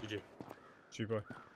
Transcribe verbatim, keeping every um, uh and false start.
G G. G boy.